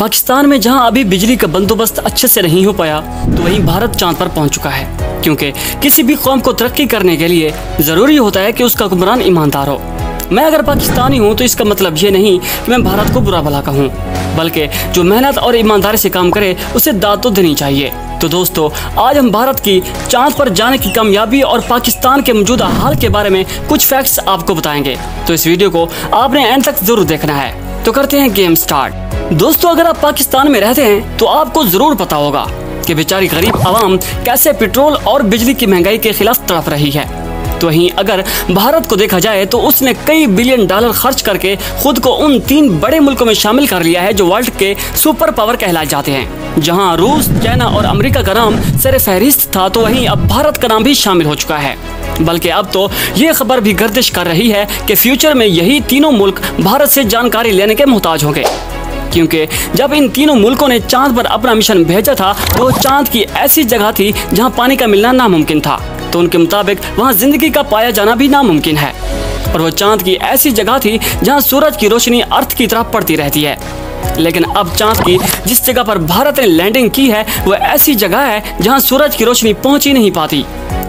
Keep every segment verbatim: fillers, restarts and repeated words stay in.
पाकिस्तान में जहां अभी बिजली का बंदोबस्त अच्छे से नहीं हो पाया, तो वहीं भारत चांद पर पहुंच चुका है। क्योंकि किसी भी कौम को तरक्की करने के लिए ज़रूरी होता है कि उसका हुक्मरान ईमानदार हो। मैं अगर पाकिस्तानी हूं तो इसका मतलब ये नहीं कि मैं भारत को बुरा भला कहूं, बल्कि जो मेहनत और ईमानदारी से काम करे उसे दाद तो देनी चाहिए। तो दोस्तों, आज हम भारत की चांद पर जाने की कामयाबी और पाकिस्तान के मौजूदा हाल के बारे में कुछ फैक्ट्स आपको बताएंगे, तो इस वीडियो को आपने एंड तक जरूर देखना है। तो करते हैं गेम स्टार्ट। दोस्तों, अगर आप पाकिस्तान में रहते हैं तो आपको जरूर पता होगा कि बेचारी गरीब आवाम कैसे पेट्रोल और बिजली की महंगाई के खिलाफ तड़प रही है। तो वहीं अगर भारत को देखा जाए तो उसने कई बिलियन डॉलर खर्च करके खुद को उन तीन बड़े मुल्कों में शामिल कर लिया है जो वर्ल्ड के सुपर पावर कहलाए जाते हैं। जहां रूस, चाइना और अमेरिका का नाम सर फहरिस्त था, तो वहीं अब भारत का नाम भी शामिल हो चुका है। बल्कि अब तो ये खबर भी गर्दिश कर रही है कि फ्यूचर में यही तीनों मुल्क भारत से जानकारी लेने के मोहताज होंगे, क्योंकि जब इन तीनों मुल्कों ने चांद पर अपना मिशन भेजा था तो चांद की ऐसी जगह थी जहाँ पानी का मिलना नामुमकिन था। तो उनके मुताबिक वहाँ जिंदगी का पाया जाना भी नामुमकिन है, और वो चांद की ऐसी जगह थी जहाँ सूरज की रोशनी अर्थ की तरफ पड़ती रहती है। लेकिन अब चांद की जिस जगह पर भारत ने लैंडिंग की है वह ऐसी जगह है जहाँ सूरज की रोशनी पहुँच ही नहीं पाती,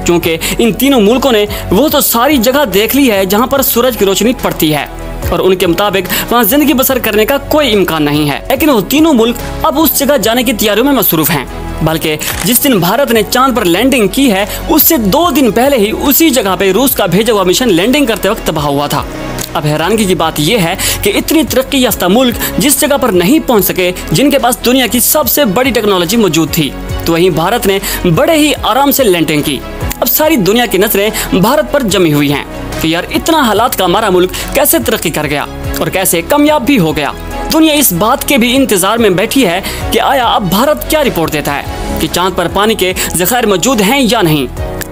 क्योंकि इन तीनों मुल्कों ने वो तो सारी जगह देख ली है जहाँ पर सूरज की रोशनी पड़ती है, और उनके मुताबिक वहाँ जिंदगी बसर करने का कोई इम्कान नहीं है। लेकिन वो तीनों मुल्क अब उस जगह जाने की तैयारियों में मसरूफ हैं। बल्कि जिस दिन भारत ने चांद पर लैंडिंग की है उससे दो दिन पहले ही उसी जगह पे रूस का भेजा हुआ मिशन लैंडिंग करते वक्त तबाह हुआ था। अब हैरानगी की बात यह है कि इतनी तरक्की याफ्ता मुल्क जिस जगह पर नहीं पहुंच सके जिनके पास दुनिया की सबसे बड़ी टेक्नोलॉजी मौजूद थी, तो वहीं भारत ने बड़े ही आराम से लैंडिंग की। अब सारी दुनिया की नजरें भारत पर जमी हुई हैं कि यार इतना हालात का हमारा मुल्क कैसे तरक्की कर गया और कैसे कामयाब भी हो गया। दुनिया इस बात के भी इंतजार में बैठी है कि आया अब भारत क्या रिपोर्ट देता है कि चांद पर पानी के जखायर मौजूद हैं या नहीं।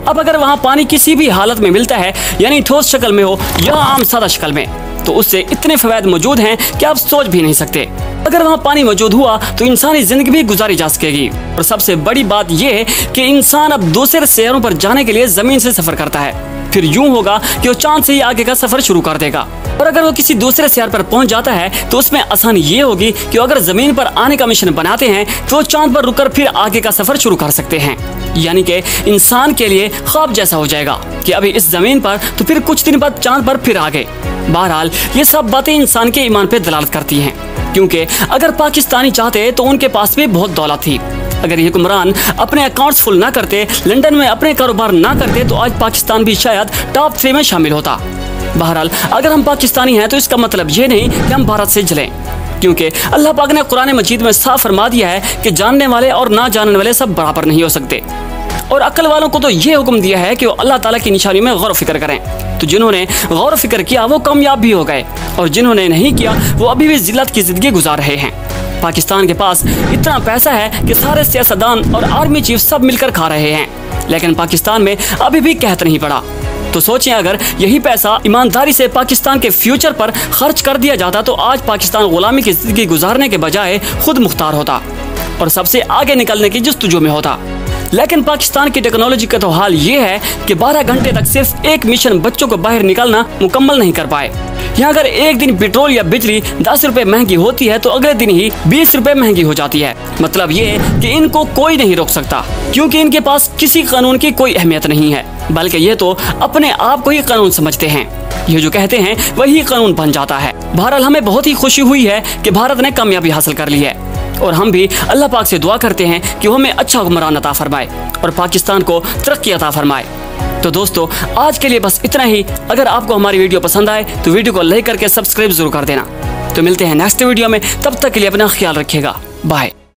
अब अगर वहाँ पानी किसी भी हालत में मिलता है, यानी ठोस शक्ल में हो या आम सादा शक्ल में, तो उससे इतने फवायद मौजूद हैं कि आप सोच भी नहीं सकते। अगर वहाँ पानी मौजूद हुआ तो इंसानी जिंदगी भी गुजारी जा सकेगी। और सबसे बड़ी बात यह है कि इंसान अब दूसरे शहरों पर जाने के लिए जमीन से सफर करता है, फिर यूं होगा कि वो चांद से ही आगे का सफर शुरू कर देगा। और अगर वो किसी दूसरे शहर पर पहुंच जाता है तो उसमें आसानी ये होगी कि अगर जमीन पर आने का मिशन बनाते हैं तो वो चांद पर रुककर फिर आगे का सफर शुरू कर सकते हैं। यानी कि इंसान के लिए ख्वाब जैसा हो जाएगा कि अभी इस जमीन पर, तो फिर कुछ दिन बाद चांद पर फिर आगे। बहरहाल ये सब बातें इंसान के ईमान पर दलालत करती हैं, क्योंकि अगर पाकिस्तानी चाहते तो उनके पास भी बहुत दौलत थी। अगर ये हुक्मरान अपने अकाउंट्स फुल ना करते, लंदन में अपने कारोबार ना करते, तो आज पाकिस्तान भी शायद टॉप थ्री में शामिल होता। बहरहाल अगर हम पाकिस्तानी हैं तो इसका मतलब ये नहीं कि हम भारत से जलें, क्योंकि अल्लाह पाक ने कुरान मजीद में साफ फरमा दिया है कि जानने वाले और ना जानने वाले सब बराबर नहीं हो सकते। और अक्ल वालों को तो ये हुक्म दिया है कि वो अल्लाह ताला की निशानी में गौर फिक्र करें। तो जिन्होंने गौर फिक्र किया वो कामयाब भी हो गए, और जिन्होंने नहीं किया वो अभी भी जिल्लत की जिंदगी गुजार रहे हैं। पाकिस्तान के पास इतना पैसा है कि सारे सियासतदान और आर्मी चीफ सब मिलकर खा रहे हैं, लेकिन पाकिस्तान में अभी भी कहत नहीं पड़ा। तो सोचें, अगर यही पैसा ईमानदारी से पाकिस्तान के फ्यूचर पर खर्च कर दिया जाता तो आज पाकिस्तान गुलामी की जिंदगी गुजारने के बजाय खुद मुख्तार होता और सबसे आगे निकलने की जस्तजू में होता। लेकिन पाकिस्तान की टेक्नोलॉजी का तो हाल ये है कि बारह घंटे तक सिर्फ एक मिशन बच्चों को बाहर निकालना मुकम्मल नहीं कर पाए। यहाँ अगर एक दिन पेट्रोल या बिजली दस रुपए महंगी होती है तो अगले दिन ही बीस रुपए महंगी हो जाती है। मतलब ये कि इनको कोई नहीं रोक सकता, क्योंकि इनके पास किसी कानून की कोई अहमियत नहीं है, बल्कि ये तो अपने आप को ही कानून समझते हैं। ये जो कहते हैं वही कानून बन जाता है। बहरहाल हमें बहुत ही खुशी हुई है कि भारत ने कामयाबी हासिल कर ली है, और हम भी अल्लाह पाक से दुआ करते हैं कि वो हमें अच्छा हुक्मरान अता फरमाए और पाकिस्तान को तरक्की अता फरमाए। तो दोस्तों, आज के लिए बस इतना ही। अगर आपको हमारी वीडियो पसंद आए तो वीडियो को लाइक करके सब्सक्राइब जरूर कर देना। तो मिलते हैं नेक्स्ट वीडियो में, तब तक के लिए अपना ख्याल रखिएगा। बाय।